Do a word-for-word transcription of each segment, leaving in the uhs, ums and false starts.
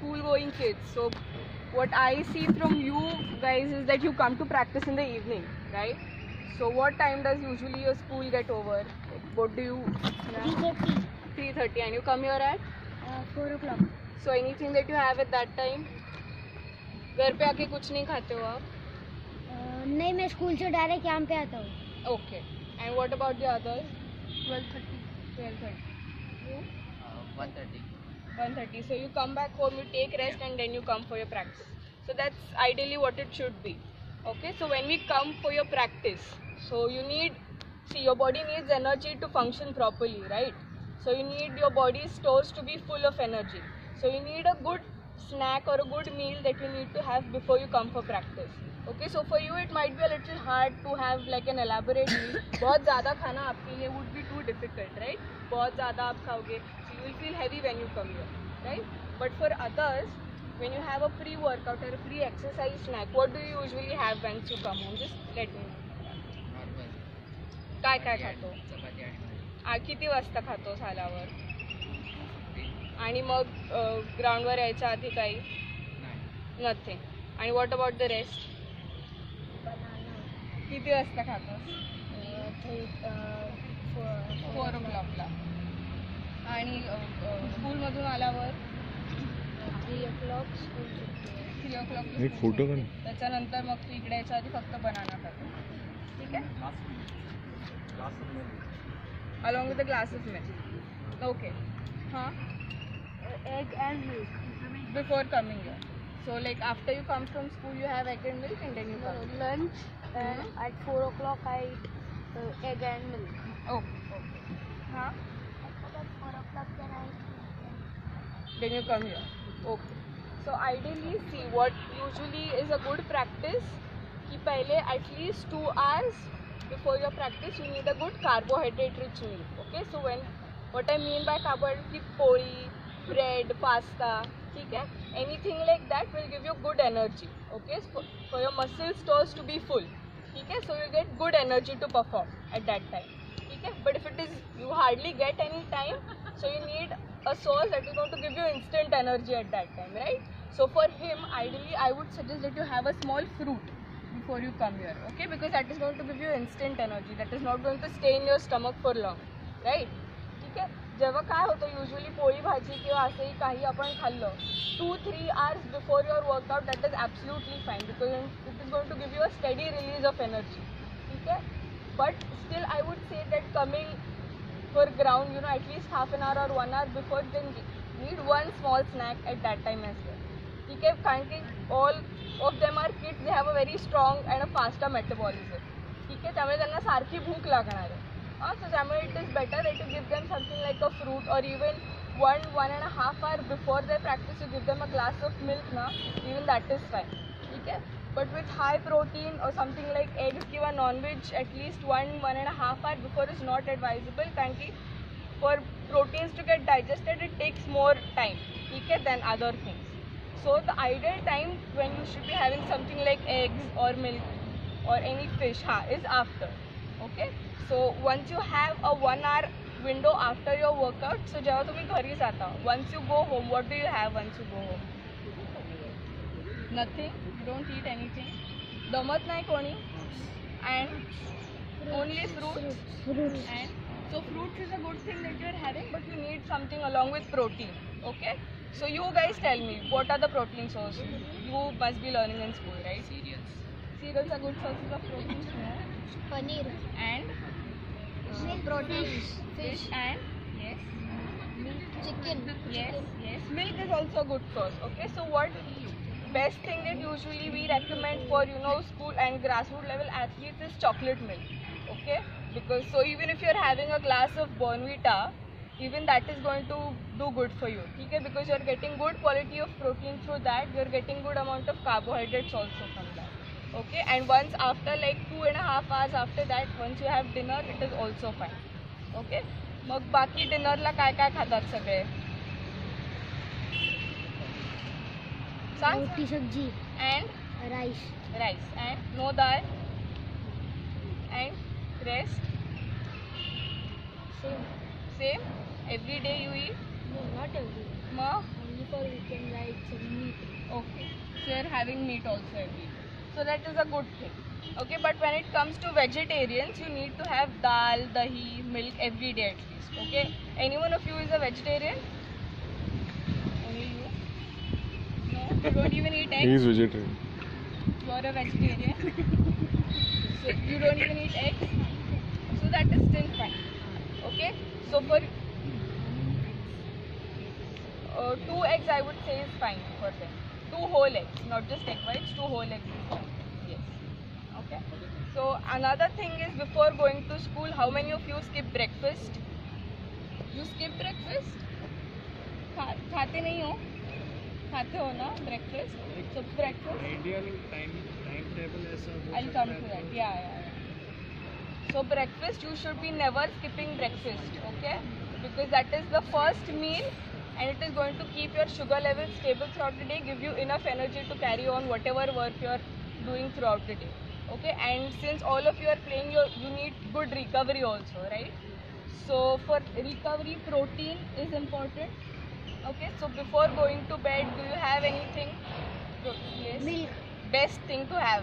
school-going kids. So what I see from you guys is that you come to practice in the evening, right? So what time does usually your school get over? Like what do you? three thirty. three thirty, and you come here at? Uh, four o'clock. So anything that you have at that time? घर पे आके कुछ नहीं खाते हो आप? नहीं, मैं स्कूल से डायरेक्ट यहाँ पे आता हूँ. Okay. And what about the others? twelve thirty. twelve thirty. You? Uh, one thirty. one thirty. So you come back home, you take rest, yeah. And then you come for your practice. So that's ideally what it should be. Okay. So when we come for your practice, so you need, see, your body needs energy to function properly, right? So you need your body's stores to be full of energy. So you need a good snack or a good meal that you need to have before you come for practice. Okay, so for you it might be a little hard to have like an elaborate meal. बहुत ज़्यादा खाना आपके लिए would be too difficult, right? बहुत ज़्यादा आप खाओगे, so you will feel heavy when you come here, right? But for others, when you have a pre-workout or a pre-exercise snack, what do you usually have once you come home? Just let me know. Normal. काय काय खातो? चपाती आणि आ किती वाजता खातो सालावर? आणि मग ग्राउंडवर यायच्या आधी काही? नाही. Nothing. And what about the rest? Banana. किती वाजता खातोस? फोर o'clockला. आणि स्कूलमधून आल्यावर? थ्री o'clock स्कूल सुटते. Three o'clock. एक फोटो काढ. त्याच्यानंतर मग तू इकडे यायच्या आधी फक्त बनाना खातो. ठीक आहे? क्लासेस में. Along with the classes में. Okay. हाँ. Egg and milk before coming here. So like after you come from school, you have egg and milk, and then you no, come. Lunch and mm-hmm. At four o'clock I eat uh, egg and milk. Oh. Okay. Huh? At four o'clock then I eat. Then you come here. Okay. So ideally, see what usually is a good practice. Ki pehle at least two hours before your practice, you need a good carbohydrate-rich meal. Okay. So when what I mean by carbohydrate, ki poli, bread, pasta, okay? Anything like that will give you good energy, okay? So for your muscle stores to be full, okay? So you get good energy to perform at that time, okay? But if it is, you hardly get any time, so you need a source that is going to give you instant energy at that time, right? So for him, ideally, I would suggest that you have a small fruit before you come here, okay? Because that is going to give you instant energy, that is not going to stay in your stomach for long, right? Okay? जेव्हा काय होतं usually पोळी भाजी किंवा असंही काही आपण खाल्लं two three hours before your workout that is absolutely fine because it is going to give you a steady release of energy ठीक आहे but still I would say that coming for ground you know at least half an hour or one hour before then need one small snack at that time as well ठीक आहे कारण की all of them are kids they have a very strong and a fast metabolism ठीक आहे त्यामुळे त्यांना सारखी भूक लागणार आहे So generally it is better that you give them something like a fruit or even one one and a half hour before their practice you give them a glass of milk now even that is fine okay but with high protein or something like eggs or non-veg at least one one and a half hour before is not advisable because for proteins to get digested it takes more time okay than other things so the ideal time when you should be having something like eggs or milk or any fish ha, is after okay So once you have a one hour window after your workout, so जब तुम्ही घरी जाता, once you go home, what do you have once you go home? Nothing. You don't eat anything. दमत नाही कोणी. And only fruits. Fruits. And so fruits is a good thing that you are having, but you need something along with protein. Okay. So you guys tell me, what are the protein sources? You must be learning in school, right? Cereals. Cereals are good sources of protein. Paneer. And Milk proteins, fish, fish and yes, chicken. Yes, yes. Milk is also a good source. Okay, so what best thing that usually we recommend for you know school and grassroots level athletes is chocolate milk. Okay, because so even if you're having a glass of Bonvita, even that is going to do good for you. Okay, because you're getting good quality of protein through that. You're getting good amount of carbohydrates also from that. Okay, and once after like two and a half hours after that, once you have dinner, it is also fine. Okay, मग बाकी dinner ला काय काय खातात सगळे? रोटी सब्जी and rice. Rice and no dal and rest. Same. Same. Every day you eat? No, not every day. Ma? Only for weekend like. we are having meat also every day. So that is a good thing. Okay, but when it comes to vegetarians, you need to have dal, dahi, milk every day at least. Okay, anyone of you is a vegetarian? Only you? No, you don't even eat eggs? He is vegetarian. You are a vegetarian. So you don't even eat eggs? So that is still fine. Okay, so for uh, two eggs I would say is fine for them. Two whole eggs, not just egg whites, two whole eggs is fine. Yes. Okay. So another thing is, before going to school, how many of you skip breakfast? You skip breakfast? खाते नहीं हो? खाते हो ना breakfast? So breakfast. Ideal time time table ऐसा. I'll come to that. Yeah, yeah. So breakfast, you should be never skipping breakfast. Okay? Because that is the first meal. And it is going to keep your sugar levels stable throughout the day, give you enough energy to carry on whatever work you are doing throughout the day. Okay, and since all of you are playing, you need good recovery also, right? So for recovery, protein is important. Okay, so before going to bed, do you have anything? Yes. Milk. Best thing to have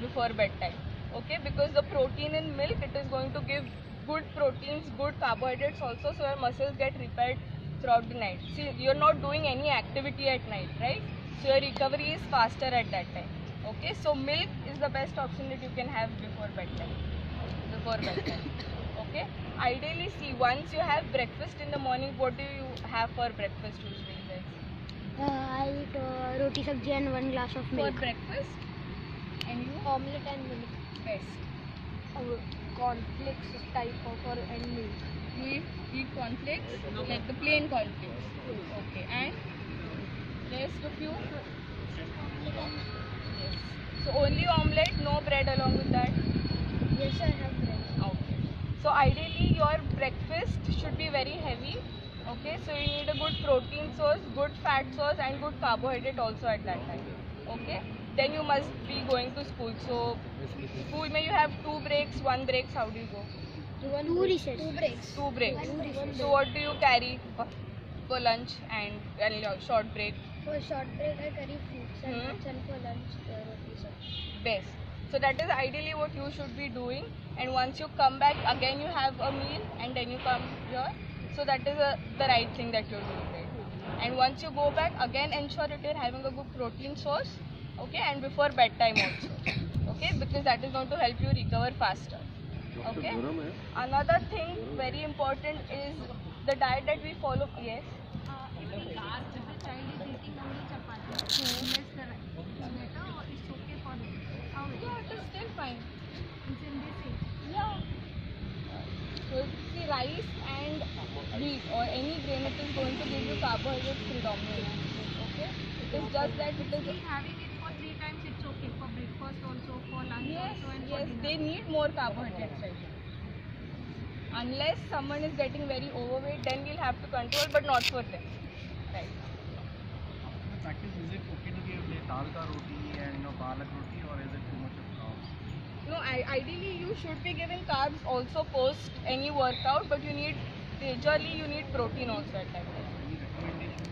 before bedtime. Okay, because the protein in milk, it is going to give good proteins, good carbohydrates also, so your muscles get repaired throughout the night. See, you're not doing any activity at night, right? So your recovery is faster at that time. Okay, so milk is the best option that you can have before bedtime. Before bedtime. Okay. Ideally, see, once you have breakfast in the morning, what do you have for breakfast usually? Uh, I eat uh, roti sabji and one glass of milk. For breakfast? And you? Omelette and milk. Best. Uh, cornflakes type of or and milk. You eat, eat cornflakes, like the plain cornflakes. Okay, and rest of you? Yes. So only omelette, no bread along with that? Yes, I have bread. Okay. So ideally your breakfast should be very heavy. Okay, so you need a good protein source, good fat source and good carbohydrate also at that time. Okay, then you must be going to school. So school may you have two breaks, one breaks, how do you go? Two recess. Two breaks. Two breaks. One break. So what do you carry for lunch and, and your short break? For short break I carry fruits and, hmm? and for lunch uh, roti sabji. Best. So that is ideally what you should be doing, and once you come back again you have a meal and then you come here. So that is a, the right thing that you are doing, right? And once you go back again ensure that you are having a good protein source. Okay, and before bedtime also. Okay, because that is going to help you recover faster. Okay. Another thing very important is the diet that we follow. Yes. Uh, if the last if the child is eating only chapati, yes, the right. Better or it's okay for them. How? Yeah, it is still fine. It's in this age. Yeah. So see, rice and wheat or any grain, it is going to give you carbohydrates predominantly. Okay. It is just that it is having it for three times. It's okay for breakfast also, for lunch yes, also, and yes, for dinner. Yes, they need more carbohydrates. Right? Unless someone is getting very overweight, then we'll have to control, but not for them. Right. In practice, is it okay to give like talka roti and you know palak roti, or is it too much of carbs? No, I, ideally you should be giving carbs also post any workout, but you need majorly you need protein also at that time. Any recommendations?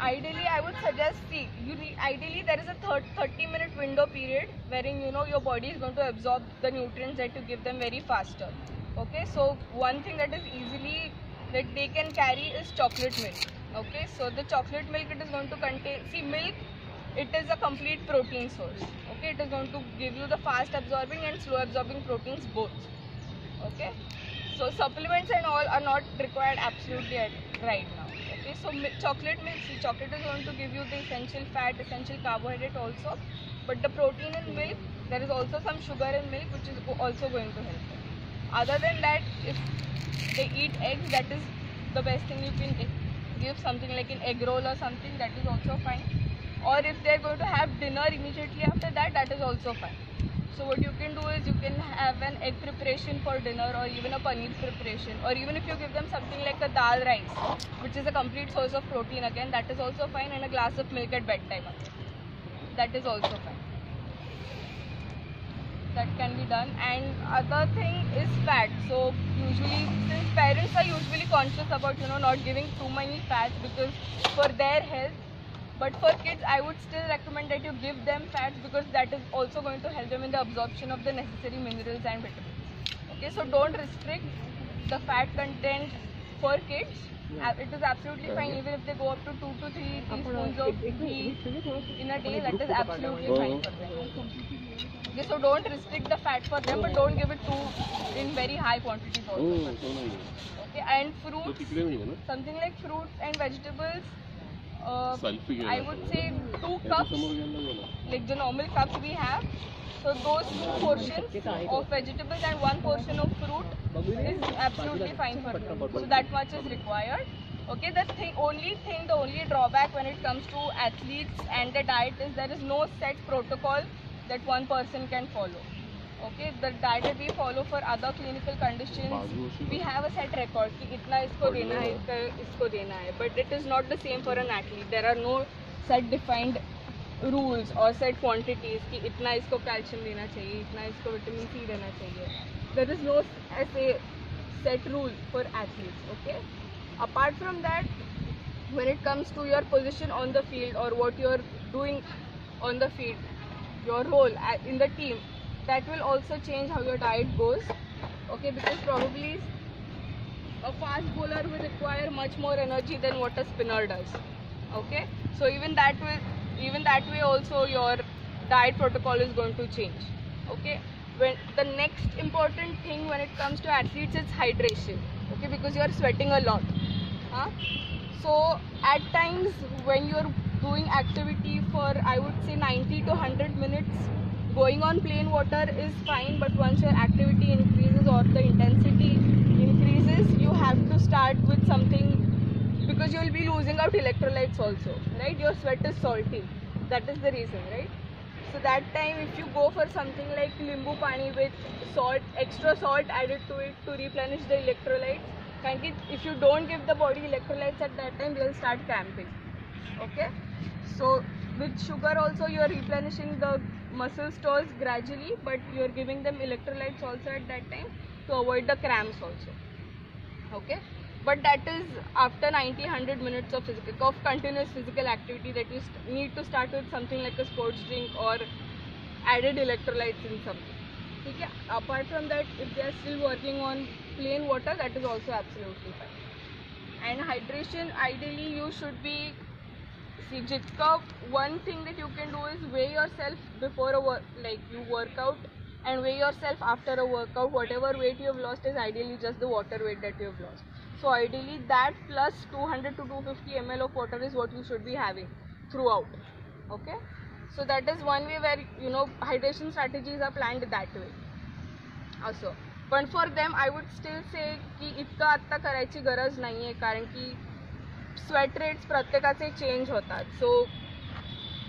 Ideally, I would suggest see you. Re ideally, there is a thirty minute window period wherein you know your body is going to absorb the nutrients that you give them very faster. Okay, so one thing that is easily that they can carry is chocolate milk. Okay, so the chocolate milk it is going to contain. See, milk it is a complete protein source. Okay, it is going to give you the fast absorbing and slow absorbing proteins both. Okay, so supplements and all are not required absolutely at, right now. So chocolate milk, see, chocolate is going to give you the essential fat, essential carbohydrate also, but the protein in milk, there is also some sugar in milk which is also going to help them. Other than that, if they eat eggs, that is the best thing you can give, something like an egg roll or something, that is also fine. Or if they are going to have dinner immediately after that, that is also fine. So what you can do is you can have an egg preparation for dinner or even a paneer preparation, or even if you give them something like a dal rice which is a complete source of protein again, that is also fine, and a glass of milk at bedtime again. That is also fine. That can be done. And other thing is fat. So usually since parents are usually conscious about you know not giving too many fat because for their health, But for kids, I would still recommend that you give them fats, because that is also going to help them in the absorption of the necessary minerals and vitamins. Okay, so don't restrict the fat content for kids. Yeah. It is absolutely fine, even if they go up to two to three teaspoons of ghee in a day. That is absolutely fine for them. Okay, so don't restrict the fat for them, but don't give it too in very high quantities also. Okay, and fruits, something like fruits and vegetables. Uh, I would say two cups, like the normal cups we have. So those two portions of vegetables and one portion of fruit is absolutely fine for them. So that much is required. Okay, the thing, only thing, the only drawback when it comes to athletes and their diet is there is no set protocol that one person can follow. Okay, the diet that we follow for other clinical conditions, we have a set record कि इतना इसको देना है, इसका इसको देना है. But it is not the same for an athlete. There are no set defined rules or set quantities कि इतना इसको calcium देना चाहिए, इतना इसको vitamin C देना चाहिए. There is no as a set rule for athletes. Okay. Apart from that, when it comes to your position on the field or what you are doing on the field, your role in the team, that will also change how your diet goes, okay? Because probably a fast bowler will require much more energy than what a spinner does, okay? So even that will, even that way also your diet protocol is going to change, okay? When the next important thing when it comes to athletes is hydration, okay? Because you are sweating a lot, huh? So at times when you are doing activity for, I would say, ninety to one hundred minutes, going on plain water is fine, but once your activity increases or the intensity increases, you have to start with something, because you will be losing out electrolytes also, right? Your sweat is salty, that is the reason, right? So that time if you go for something like limbu pani with salt, extra salt added to it to replenish the electrolytes, because if you don't give the body electrolytes at that time, they'll start cramping, okay? So with sugar also you are replenishing the muscle stores gradually, but you are giving them electrolytes also at that time to avoid the cramps also, okay? But that is after ninety to one hundred minutes of physical, of continuous physical activity, that you need to start with something like a sports drink or added electrolytes in something, okay? Apart from that, if they are still working on plain water, that is also absolutely fine. And hydration, ideally you should be, see, jitka, one thing that you can do is weigh yourself before a work, like you work out, and weigh yourself after a workout. Whatever weight you have lost is ideally just the water weight that you have lost. So ideally that plus two hundred to two hundred fifty milliliters of water is what you should be having throughout. Okay, so that is one way where, you know, hydration strategies are planned that way also. But for them, I would still say ki itka atta karaychi garaj nahi hai, कारण की sweat rates प्रत्येकाचे change होतात. So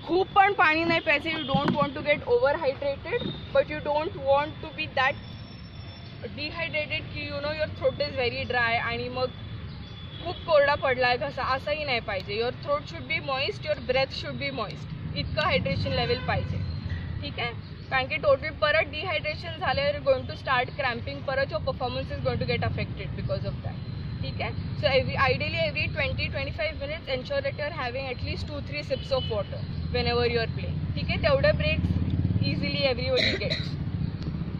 खूप पण पाणी नाही प्यायचे. You don't want to get overhydrated, but you don't want to be that dehydrated कि you know your throat is very dry आणि मग खूप कोरडा पडलाय कसा, असंही नाही पाहिजे. Your throat should be moist, your breath should be moist. इतका hydration level पाहिजे, ठीक आहे? कारण की total परत dehydration झाल्यावर you're going to start cramping, परत your performance is going to get affected because of that. Okay. So every, ideally every twenty to twenty-five minutes ensure that you are having at least two to three sips of water whenever you are playing. Okay, tevda breaks easily everybody gets.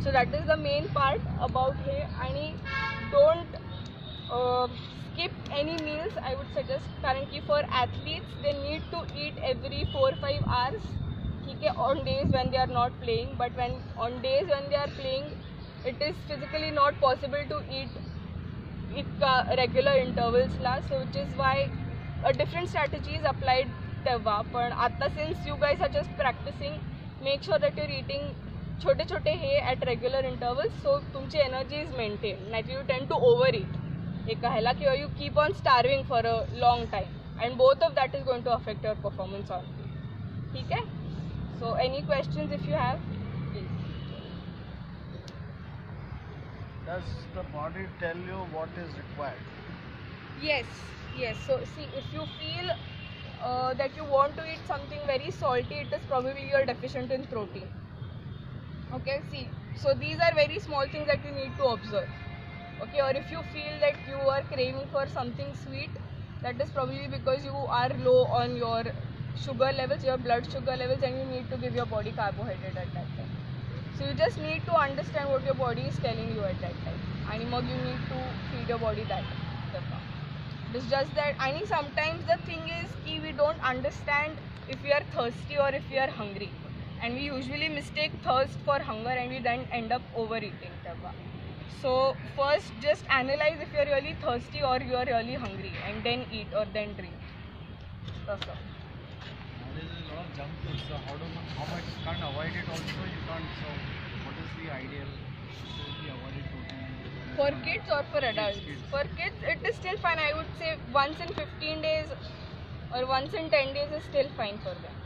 So that is the main part about here. And don't uh, skip any meals, I would suggest. Currently for athletes, they need to eat every four to five hours, okay, on days when they are not playing. But when on days when they are playing, it is physically not possible to eat इतका regular इंटरवल्सला. So which is why a different strategies applied तेव्हा. पण आता since you guys are just practising, make sure that you're eating छोटे छोटे हे at regular intervals, so तुमची energy is maintain. नाहीतर you tend to overeat एका ह्याला, किंवा you keep on starving for a long time, and both of that is going to affect your performance on. ठीक आहे, so any questions if you have? Does the body tell you what is required? Yes, yes. So see, if you feel uh, that you want to eat something very salty, it is probably you are deficient in protein. Okay, see, so these are very small things that you need to observe. Okay, or if you feel that you are craving for something sweet, that is probably because you are low on your sugar levels, your blood sugar levels, and you need to give your body carbohydrate at that time. So you just need to understand what your body is telling you at that time. And you need to feed your body that. It's just that, and sometimes the thing is that we don't understand if we are thirsty or if we are hungry. And we usually mistake thirst for hunger and we then end up overeating. So first just analyze if you are really thirsty or you are really hungry, and then eat or then drink. That's all. There is a lot of junk food, so how, do, how much you can't avoid it also, you can't, so what is the ideal to be avoided totally? For kids or for adults? Kids, kids. For kids it is still fine, I would say once in fifteen days or once in ten days is still fine for them.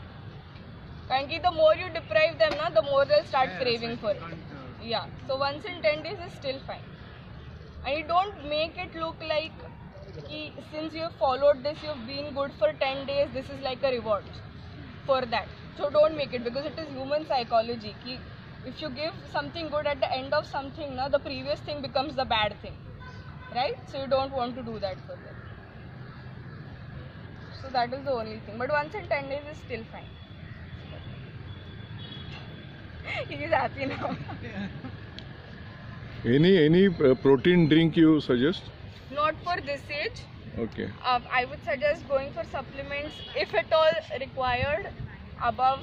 Because the more you deprive them, na, the more they'll start yeah, craving for it. Yeah, so once in ten days is still fine. And you don't make it look like ki, since you have followed this, you have been good for ten days, this is like a reward for that. So don't make it, because it is human psychology. Ki if you give something good at the end of something, na, the previous thing becomes the bad thing. Right? So you don't want to do that for them. So that is the only thing. But once in ten days is still fine. He is happy now. any any uh, protein drink you suggest? Not for this age. Okay. Uh, I would suggest going for supplements if at all required above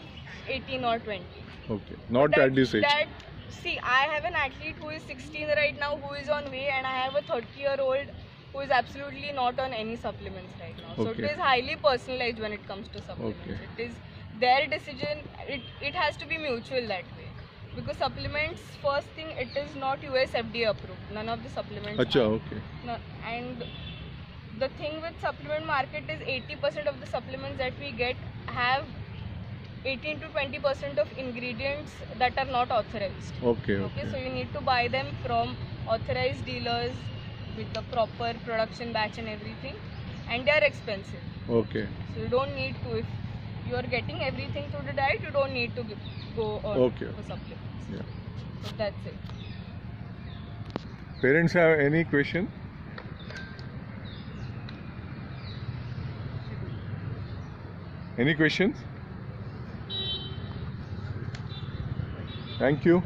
eighteen or twenty. Okay. Not that, at this age. That, see, I have an athlete who is sixteen right now who is on whey, and I have a thirty year old who is absolutely not on any supplements right now. Okay. So it is highly personalized when it comes to supplements. Okay. It is their decision, it, it has to be mutual that way. Because supplements, first thing, it is not U S F D A approved. None of the supplements Achha, are. Okay. No, and the thing with supplement market is eighty percent of the supplements that we get have eighteen to twenty percent of ingredients that are not authorized. Okay, okay. Okay. So you need to buy them from authorized dealers with the proper production batch and everything. And they are expensive. Okay. So you don't need to. If you are getting everything through the diet, you don't need to give, go or okay. for supplements. Yeah. So that's it. Parents have any question? Any questions? Thank you.